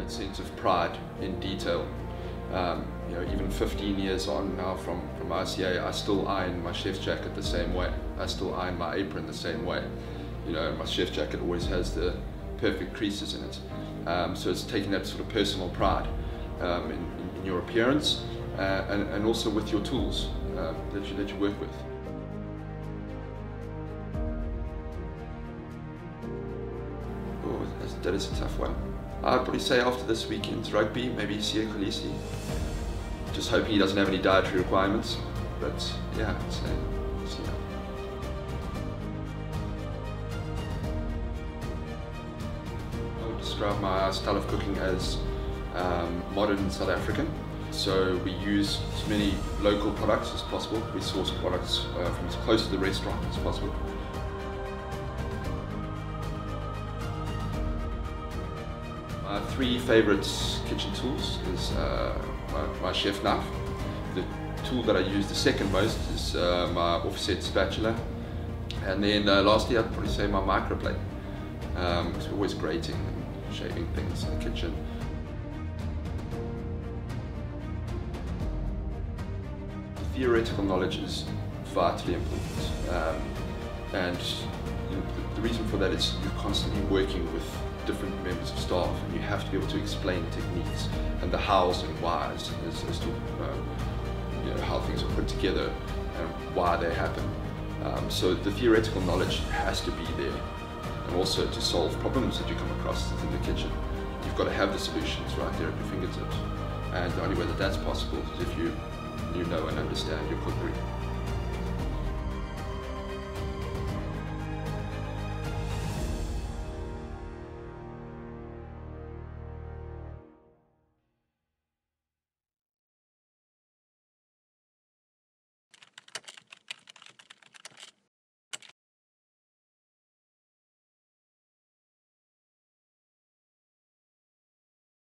that sense of pride in detail. You know, even 15 years on now from ICA, I still iron my chef's jacket the same way. I still iron my apron the same way. You know, my chef's jacket always has the perfect creases in it. So it's taking that sort of personal pride in your appearance and also with your tools that you work with. Oh, that is a tough one. I'd probably say after this weekend's rugby, maybe Siya Kolisi. Just hoping he doesn't have any dietary requirements, but yeah, I'd say Siya. I would describe my style of cooking as modern South African. So we use as many local products as possible. We source products from as close to the restaurant as possible. My three favourite kitchen tools is my chef knife. The tool that I use the second most is my offset spatula. And then lastly, I'd probably say my microplate. Because we're always grating and shaving things in the kitchen. Theoretical knowledge is vitally important, and you know, the reason for that is you're constantly working with different members of staff, and you have to be able to explain techniques and the hows and whys as to you know, how things are put together and why they happen. So the theoretical knowledge has to be there, and also to solve problems that you come across in the kitchen, you've got to have the solutions right there at your fingertips. And the only way that that's possible is if you know and understand your cookery.